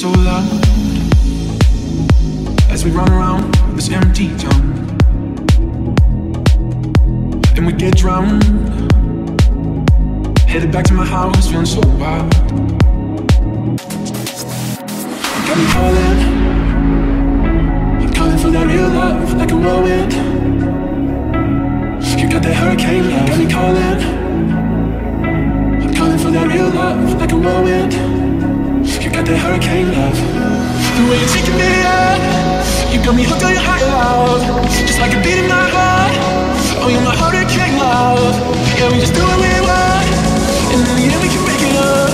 so loud as we run around this empty town, and we get drowned. Headed back to my house, feeling so wild. I'm calling for that real love, like a whirlwind. You got that hurricane love. Got me calling. I'm calling for that real love, like a whirlwind. You got that hurricane love. The way you're taking me out, you got me hooked on your high love. Just like a beat in my heart. Oh, you're my hurricane love. Yeah, we just do what we want, and in the end we can make it up.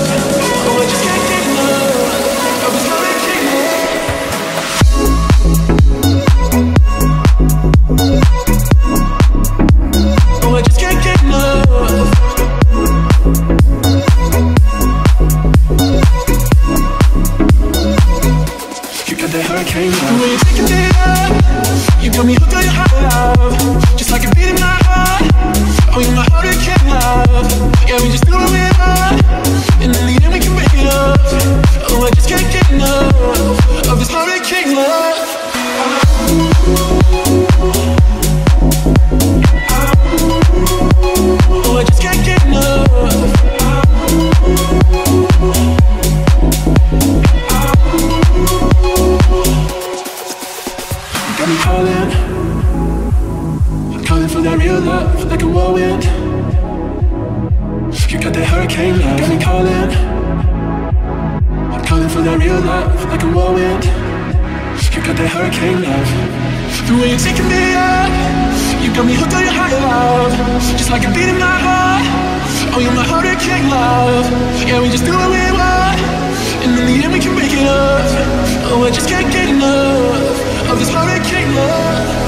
Oh, I just can't get enough of this hurricane love. Oh, I just can't get enough. Hurricane love. When you take it down, you got me hooked on your high love. Just like a beat in my heart. Oh, you're my hurricane love. Yeah, we just do what we want, and in the end we can make it up. Oh, I just can't get enough of this hurricane love. Oh, I just can't get enough. I'm calling for that real love, like a whirlwind. You got that hurricane love. Got me calling. I'm calling for that real love, like a whirlwind. You got that hurricane love. The way you're taking me out, you got me hooked on your high love. Just like a beat in my heart. Oh, you're my hurricane love. Yeah, we just do what we want, and in the end we can make it up. Oh, I just can't get enough of this hurricane love.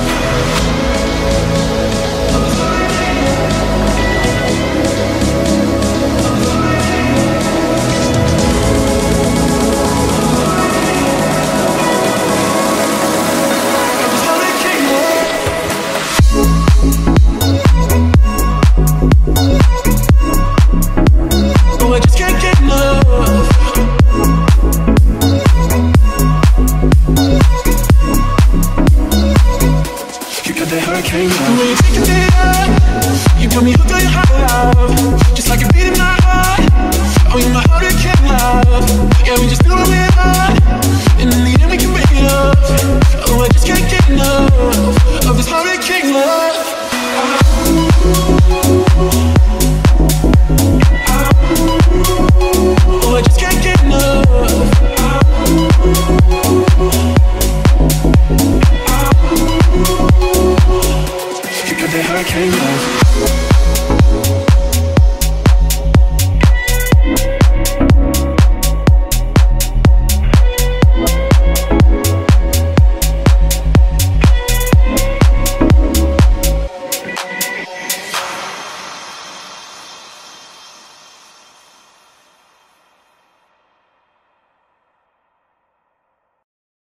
Hurricane love.